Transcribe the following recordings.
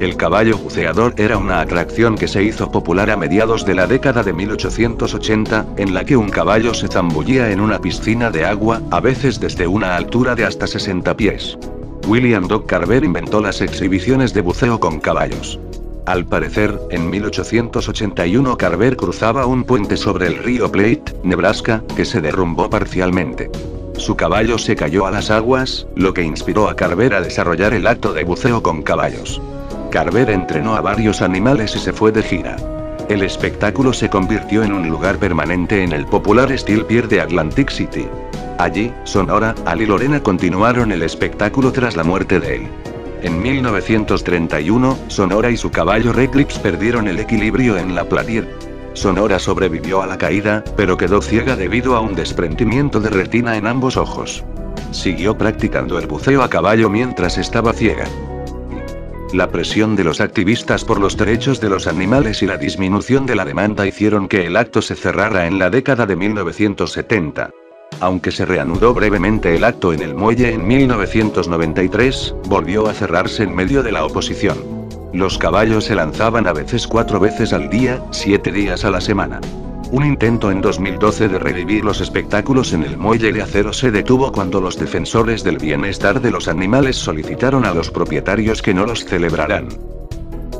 El caballo buceador era una atracción que se hizo popular a mediados de la década de 1880, en la que un caballo se zambullía en una piscina de agua, a veces desde una altura de hasta 60 pies. William Doc Carver inventó las exhibiciones de buceo con caballos. Al parecer, en 1881 Carver cruzaba un puente sobre el río Platte, Nebraska, que se derrumbó parcialmente. Su caballo se cayó a las aguas, lo que inspiró a Carver a desarrollar el acto de buceo con caballos. Carver entrenó a varios animales y se fue de gira. El espectáculo se convirtió en un lugar permanente en el popular Steel Pier de Atlantic City. Allí, Sonora, Al y Lorena continuaron el espectáculo tras la muerte de él. En 1931, Sonora y su caballo Red Lips perdieron el equilibrio en la playa. Sonora sobrevivió a la caída, pero quedó ciega debido a un desprendimiento de retina en ambos ojos. Siguió practicando el buceo a caballo mientras estaba ciega. La presión de los activistas por los derechos de los animales y la disminución de la demanda hicieron que el acto se cerrara en la década de 1970. Aunque se reanudó brevemente el acto en el muelle en 1993, volvió a cerrarse en medio de la oposición. Los caballos se lanzaban a veces 4 veces al día, 7 días a la semana. Un intento en 2012 de revivir los espectáculos en el muelle de acero se detuvo cuando los defensores del bienestar de los animales solicitaron a los propietarios que no los celebraran.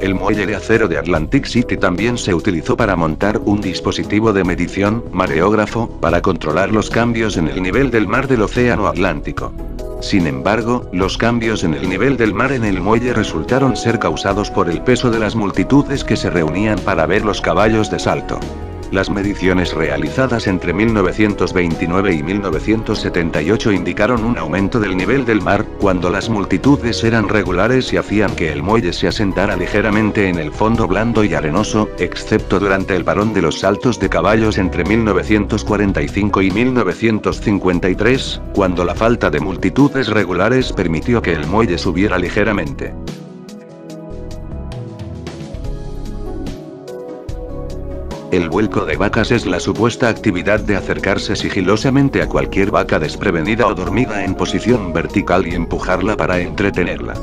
El muelle de acero de Atlantic City también se utilizó para montar un dispositivo de medición, mareógrafo, para controlar los cambios en el nivel del mar del Océano Atlántico. Sin embargo, los cambios en el nivel del mar en el muelle resultaron ser causados por el peso de las multitudes que se reunían para ver los caballos de salto. Las mediciones realizadas entre 1929 y 1978 indicaron un aumento del nivel del mar, cuando las multitudes eran regulares y hacían que el muelle se asentara ligeramente en el fondo blando y arenoso, excepto durante el parón de los saltos de caballos entre 1945 y 1953, cuando la falta de multitudes regulares permitió que el muelle subiera ligeramente. El vuelco de vacas es la supuesta actividad de acercarse sigilosamente a cualquier vaca desprevenida o dormida en posición vertical y empujarla para entretenerla.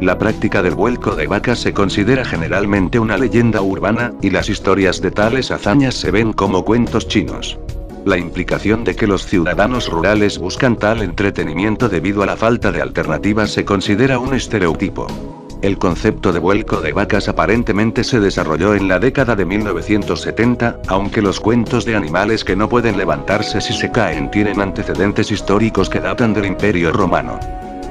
La práctica del vuelco de vacas se considera generalmente una leyenda urbana, y las historias de tales hazañas se ven como cuentos chinos. La implicación de que los ciudadanos rurales buscan tal entretenimiento debido a la falta de alternativas se considera un estereotipo. El concepto de vuelco de vacas aparentemente se desarrolló en la década de 1970, aunque los cuentos de animales que no pueden levantarse si se caen tienen antecedentes históricos que datan del Imperio Romano.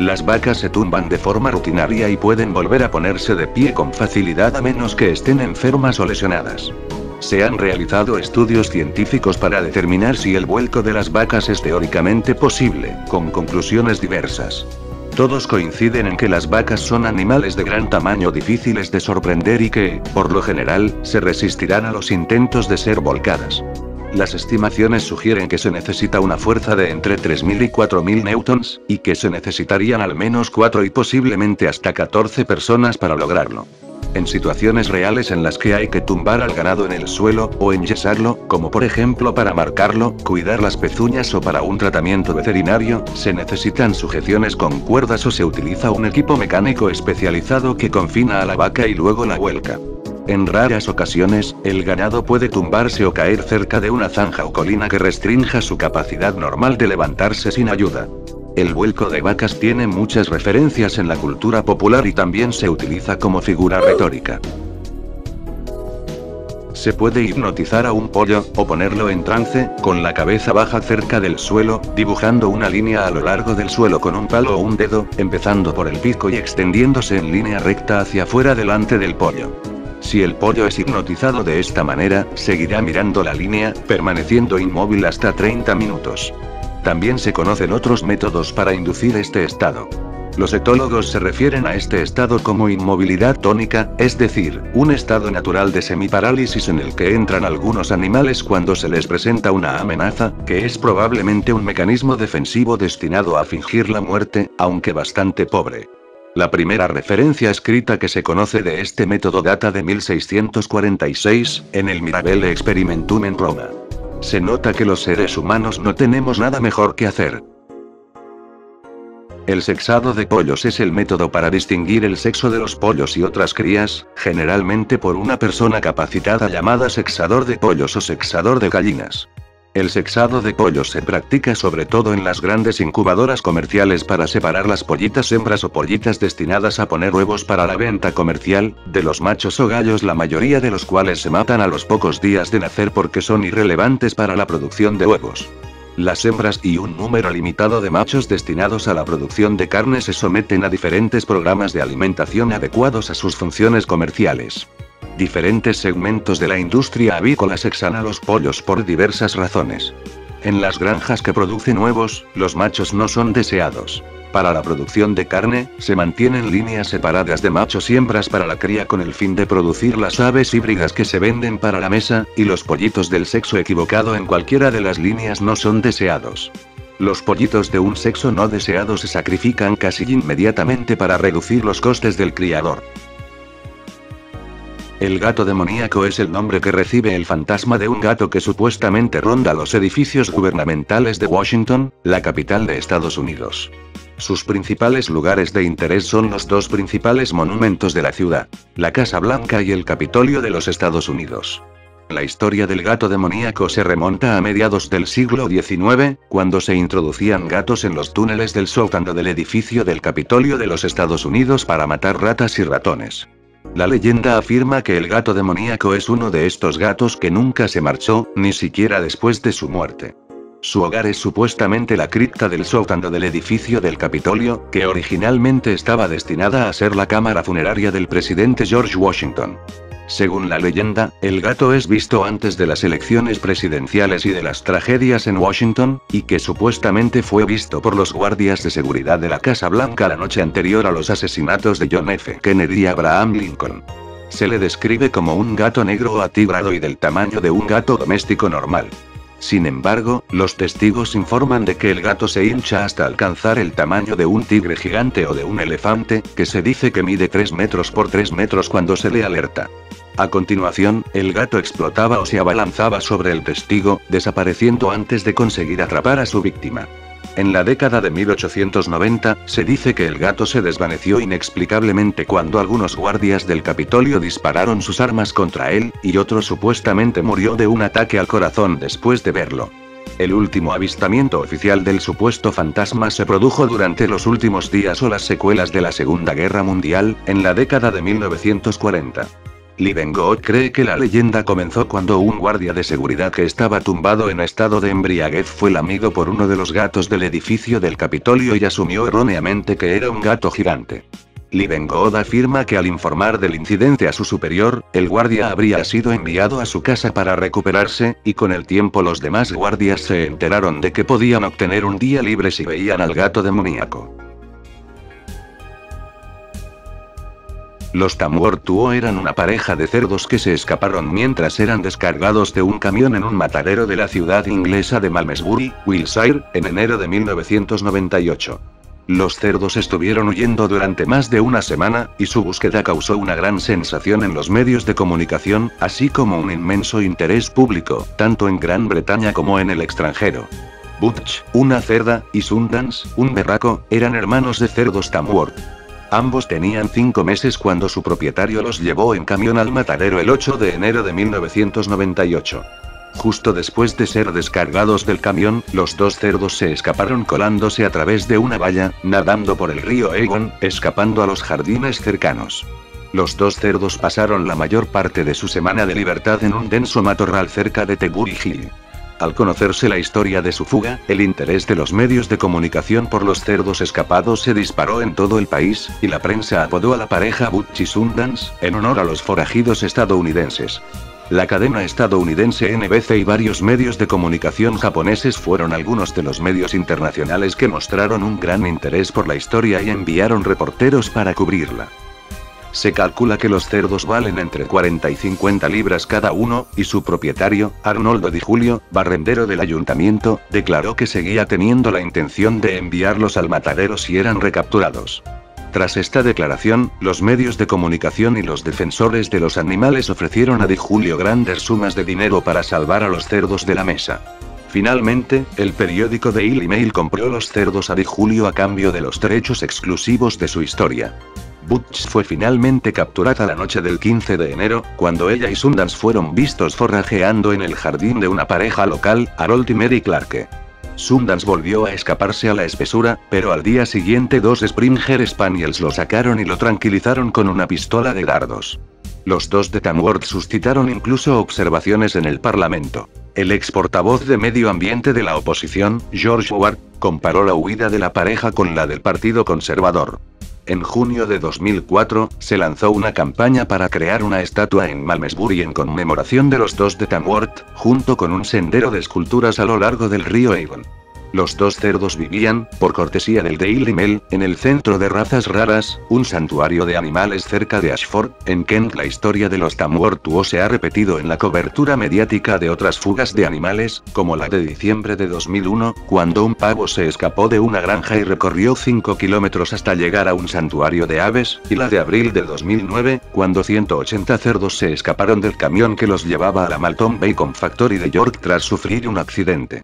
Las vacas se tumban de forma rutinaria y pueden volver a ponerse de pie con facilidad a menos que estén enfermas o lesionadas. Se han realizado estudios científicos para determinar si el vuelco de las vacas es teóricamente posible, con conclusiones diversas. Todos coinciden en que las vacas son animales de gran tamaño difíciles de sorprender y que, por lo general, se resistirán a los intentos de ser volcadas. Las estimaciones sugieren que se necesita una fuerza de entre 3.000 y 4.000 newtons, y que se necesitarían al menos 4 y posiblemente hasta 14 personas para lograrlo. En situaciones reales en las que hay que tumbar al ganado en el suelo, o enyesarlo, como por ejemplo para marcarlo, cuidar las pezuñas o para un tratamiento veterinario, se necesitan sujeciones con cuerdas o se utiliza un equipo mecánico especializado que confina a la vaca y luego la vuelca. En raras ocasiones, el ganado puede tumbarse o caer cerca de una zanja o colina que restrinja su capacidad normal de levantarse sin ayuda. El vuelco de vacas tiene muchas referencias en la cultura popular y también se utiliza como figura retórica. Se puede hipnotizar a un pollo, o ponerlo en trance, con la cabeza baja cerca del suelo, dibujando una línea a lo largo del suelo con un palo o un dedo, empezando por el pico y extendiéndose en línea recta hacia afuera delante del pollo. Si el pollo es hipnotizado de esta manera, seguirá mirando la línea, permaneciendo inmóvil hasta 30 minutos. También se conocen otros métodos para inducir este estado. Los etólogos se refieren a este estado como inmovilidad tónica, es decir, un estado natural de semiparálisis en el que entran algunos animales cuando se les presenta una amenaza, que es probablemente un mecanismo defensivo destinado a fingir la muerte, aunque bastante pobre. La primera referencia escrita que se conoce de este método data de 1646, en el Mirabelle Experimentum en Roma. Se nota que los seres humanos no tenemos nada mejor que hacer. El sexado de pollos es el método para distinguir el sexo de los pollos y otras crías, generalmente por una persona capacitada llamada sexador de pollos o sexador de gallinas. El sexado de pollos se practica sobre todo en las grandes incubadoras comerciales para separar las pollitas hembras o pollitas destinadas a poner huevos para la venta comercial, de los machos o gallos, la mayoría de los cuales se matan a los pocos días de nacer porque son irrelevantes para la producción de huevos. Las hembras y un número limitado de machos destinados a la producción de carne se someten a diferentes programas de alimentación adecuados a sus funciones comerciales. Diferentes segmentos de la industria avícola sexan a los pollos por diversas razones. En las granjas que producen huevos, los machos no son deseados. Para la producción de carne, se mantienen líneas separadas de machos y hembras para la cría con el fin de producir las aves híbridas que se venden para la mesa, y los pollitos del sexo equivocado en cualquiera de las líneas no son deseados. Los pollitos de un sexo no deseado se sacrifican casi inmediatamente para reducir los costes del criador. El gato demoníaco es el nombre que recibe el fantasma de un gato que supuestamente ronda los edificios gubernamentales de Washington, la capital de Estados Unidos. Sus principales lugares de interés son los dos principales monumentos de la ciudad, la Casa Blanca y el Capitolio de los Estados Unidos. La historia del gato demoníaco se remonta a mediados del siglo XIX, cuando se introducían gatos en los túneles del sótano del edificio del Capitolio de los Estados Unidos para matar ratas y ratones. La leyenda afirma que el gato demoníaco es uno de estos gatos que nunca se marchó, ni siquiera después de su muerte. Su hogar es supuestamente la cripta del sótano del edificio del Capitolio, que originalmente estaba destinada a ser la cámara funeraria del presidente George Washington. Según la leyenda, el gato es visto antes de las elecciones presidenciales y de las tragedias en Washington, y que supuestamente fue visto por los guardias de seguridad de la Casa Blanca la noche anterior a los asesinatos de John F. Kennedy y Abraham Lincoln. Se le describe como un gato negro atigrado y del tamaño de un gato doméstico normal. Sin embargo, los testigos informan de que el gato se hincha hasta alcanzar el tamaño de un tigre gigante o de un elefante, que se dice que mide 3 metros por 3 metros cuando se le alerta. A continuación, el gato explotaba o se abalanzaba sobre el testigo, desapareciendo antes de conseguir atrapar a su víctima. En la década de 1890, se dice que el gato se desvaneció inexplicablemente cuando algunos guardias del Capitolio dispararon sus armas contra él, y otro supuestamente murió de un ataque al corazón después de verlo. El último avistamiento oficial del supuesto fantasma se produjo durante los últimos días o las secuelas de la Segunda Guerra Mundial, en la década de 1940. Livengood cree que la leyenda comenzó cuando un guardia de seguridad que estaba tumbado en estado de embriaguez fue lamido por uno de los gatos del edificio del Capitolio y asumió erróneamente que era un gato gigante. Livengood afirma que al informar del incidente a su superior, el guardia habría sido enviado a su casa para recuperarse, y con el tiempo los demás guardias se enteraron de que podían obtener un día libre si veían al gato demoníaco. Los Tamworth Two eran una pareja de cerdos que se escaparon mientras eran descargados de un camión en un matadero de la ciudad inglesa de Malmesbury, Wiltshire, en enero de 1998. Los cerdos estuvieron huyendo durante más de una semana, y su búsqueda causó una gran sensación en los medios de comunicación, así como un inmenso interés público, tanto en Gran Bretaña como en el extranjero. Butch, una cerda, y Sundance, un berraco, eran hermanos de cerdos Tamworth. Ambos tenían 5 meses cuando su propietario los llevó en camión al matadero el 8 de enero de 1998. Justo después de ser descargados del camión, los dos cerdos se escaparon colándose a través de una valla, nadando por el río Egon, escapando a los jardines cercanos. Los dos cerdos pasaron la mayor parte de su semana de libertad en un denso matorral cerca de Tebury Hill. Al conocerse la historia de su fuga, el interés de los medios de comunicación por los cerdos escapados se disparó en todo el país, y la prensa apodó a la pareja Butch y Sundance, en honor a los forajidos estadounidenses. La cadena estadounidense NBC y varios medios de comunicación japoneses fueron algunos de los medios internacionales que mostraron un gran interés por la historia y enviaron reporteros para cubrirla. Se calcula que los cerdos valen entre 40 y 50 libras cada uno, y su propietario, Arnaldo Dijulio, barrendero del ayuntamiento, declaró que seguía teniendo la intención de enviarlos al matadero si eran recapturados. Tras esta declaración, los medios de comunicación y los defensores de los animales ofrecieron a Dijulio grandes sumas de dinero para salvar a los cerdos de la mesa. Finalmente, el periódico The Illymail compró los cerdos a Dijulio a cambio de los derechos exclusivos de su historia. Butch fue finalmente capturada la noche del 15 de enero, cuando ella y Sundance fueron vistos forrajeando en el jardín de una pareja local, Harold y Mary Clark. Sundance volvió a escaparse a la espesura, pero al día siguiente dos Springer Spaniels lo sacaron y lo tranquilizaron con una pistola de dardos. Los dos de Tamworth suscitaron incluso observaciones en el Parlamento. El ex portavoz de Medio Ambiente de la oposición, George Ward, comparó la huida de la pareja con la del Partido Conservador. En junio de 2004, se lanzó una campaña para crear una estatua en Malmesbury en conmemoración de los dos de Tamworth, junto con un sendero de esculturas a lo largo del río Egon. Los dos cerdos vivían, por cortesía del Daily Mail, en el Centro de Razas Raras, un santuario de animales cerca de Ashford, en Kent. La historia de los Tamworth Two se ha repetido en la cobertura mediática de otras fugas de animales, como la de diciembre de 2001, cuando un pavo se escapó de una granja y recorrió 5 kilómetros hasta llegar a un santuario de aves, y la de abril de 2009, cuando 180 cerdos se escaparon del camión que los llevaba a la Malton Bacon Factory de York tras sufrir un accidente.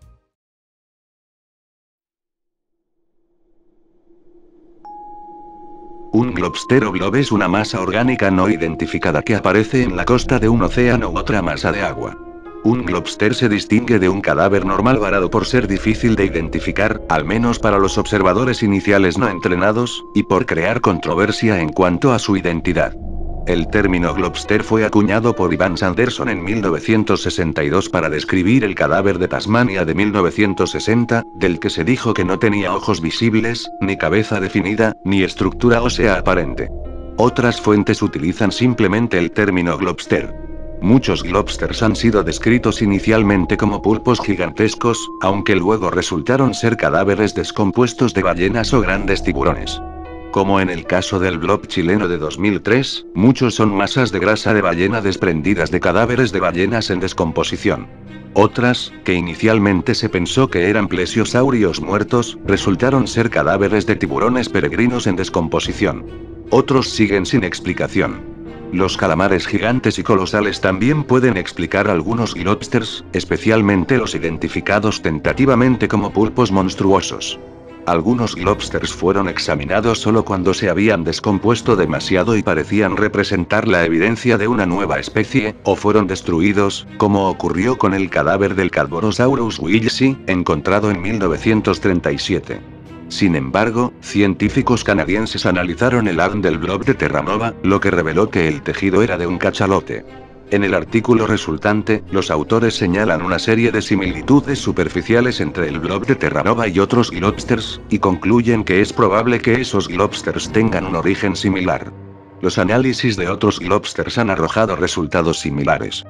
Un globstero glob es una masa orgánica no identificada que aparece en la costa de un océano u otra masa de agua. Un globster se distingue de un cadáver normal varado por ser difícil de identificar, al menos para los observadores iniciales no entrenados, y por crear controversia en cuanto a su identidad. El término globster fue acuñado por Iván Sanderson en 1962 para describir el cadáver de Tasmania de 1960, del que se dijo que no tenía ojos visibles, ni cabeza definida, ni estructura ósea aparente. Otras fuentes utilizan simplemente el término globster. Muchos globsters han sido descritos inicialmente como pulpos gigantescos, aunque luego resultaron ser cadáveres descompuestos de ballenas o grandes tiburones. Como en el caso del blob chileno de 2003, muchos son masas de grasa de ballena desprendidas de cadáveres de ballenas en descomposición. Otras, que inicialmente se pensó que eran plesiosaurios muertos, resultaron ser cadáveres de tiburones peregrinos en descomposición. Otros siguen sin explicación. Los calamares gigantes y colosales también pueden explicar algunos globsters, especialmente los identificados tentativamente como pulpos monstruosos. Algunos globsters fueron examinados solo cuando se habían descompuesto demasiado y parecían representar la evidencia de una nueva especie, o fueron destruidos, como ocurrió con el cadáver del Cadborosaurus wiltshire, encontrado en 1937. Sin embargo, científicos canadienses analizaron el ADN del blob de Terranova, lo que reveló que el tejido era de un cachalote. En el artículo resultante, los autores señalan una serie de similitudes superficiales entre el blob de Terranova y otros globsters, y concluyen que es probable que esos globsters tengan un origen similar. Los análisis de otros globsters han arrojado resultados similares.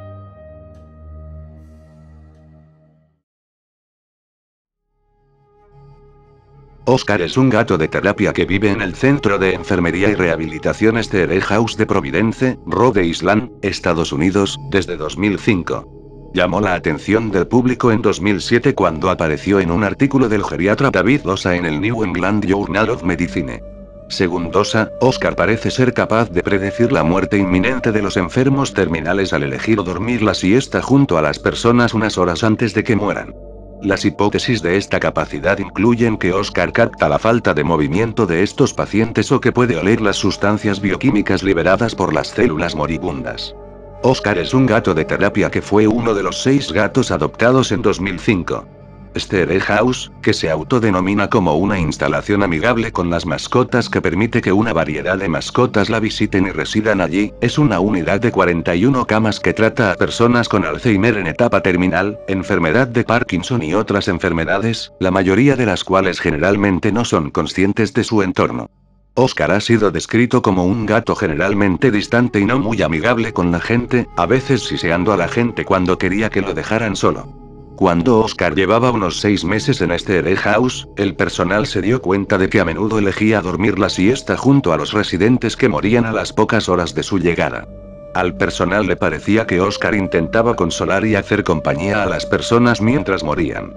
Oscar es un gato de terapia que vive en el Centro de Enfermería y Rehabilitación Esther House de Providence, Rhode Island, Estados Unidos, desde 2005. Llamó la atención del público en 2007 cuando apareció en un artículo del geriatra David Dosa en el New England Journal of Medicine. Según Dosa, Oscar parece ser capaz de predecir la muerte inminente de los enfermos terminales al elegir dormir la siesta junto a las personas unas horas antes de que mueran. Las hipótesis de esta capacidad incluyen que Oscar capta la falta de movimiento de estos pacientes o que puede oler las sustancias bioquímicas liberadas por las células moribundas. Oscar es un gato de terapia que fue uno de los 6 gatos adoptados en 2005. Esther House, que se autodenomina como una instalación amigable con las mascotas que permite que una variedad de mascotas la visiten y residan allí, es una unidad de 41 camas que trata a personas con Alzheimer en etapa terminal, enfermedad de Parkinson y otras enfermedades, la mayoría de las cuales generalmente no son conscientes de su entorno. Oscar ha sido descrito como un gato generalmente distante y no muy amigable con la gente, a veces siseando a la gente cuando quería que lo dejaran solo. Cuando Oscar llevaba unos 6 meses en Esther House, el personal se dio cuenta de que a menudo elegía dormir la siesta junto a los residentes que morían a las pocas horas de su llegada. Al personal le parecía que Oscar intentaba consolar y hacer compañía a las personas mientras morían.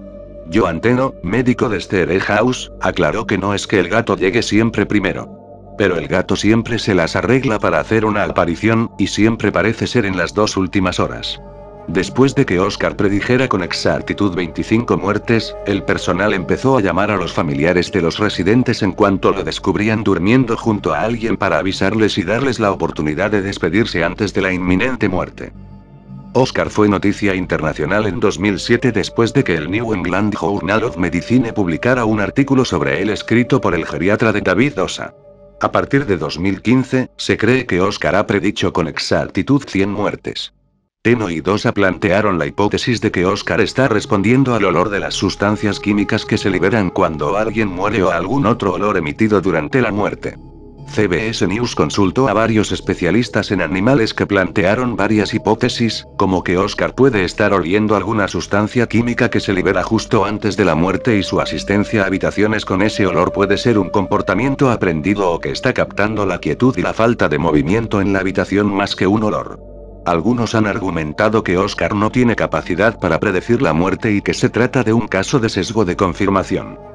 Joan Teno, médico de Esther House, aclaró que no es que el gato llegue siempre primero. Pero el gato siempre se las arregla para hacer una aparición, y siempre parece ser en las 2 últimas horas. Después de que Oscar predijera con exactitud 25 muertes, el personal empezó a llamar a los familiares de los residentes en cuanto lo descubrían durmiendo junto a alguien para avisarles y darles la oportunidad de despedirse antes de la inminente muerte. Oscar fue noticia internacional en 2007 después de que el New England Journal of Medicine publicara un artículo sobre él escrito por el geriatra de David Dosa. A partir de 2015, se cree que Oscar ha predicho con exactitud 100 muertes. Teno y Dosa plantearon la hipótesis de que Oscar está respondiendo al olor de las sustancias químicas que se liberan cuando alguien muere o a algún otro olor emitido durante la muerte. CBS News consultó a varios especialistas en animales que plantearon varias hipótesis, como que Oscar puede estar oliendo alguna sustancia química que se libera justo antes de la muerte y su asistencia a habitaciones con ese olor puede ser un comportamiento aprendido o que está captando la quietud y la falta de movimiento en la habitación más que un olor. Algunos han argumentado que Oscar no tiene capacidad para predecir la muerte y que se trata de un caso de sesgo de confirmación.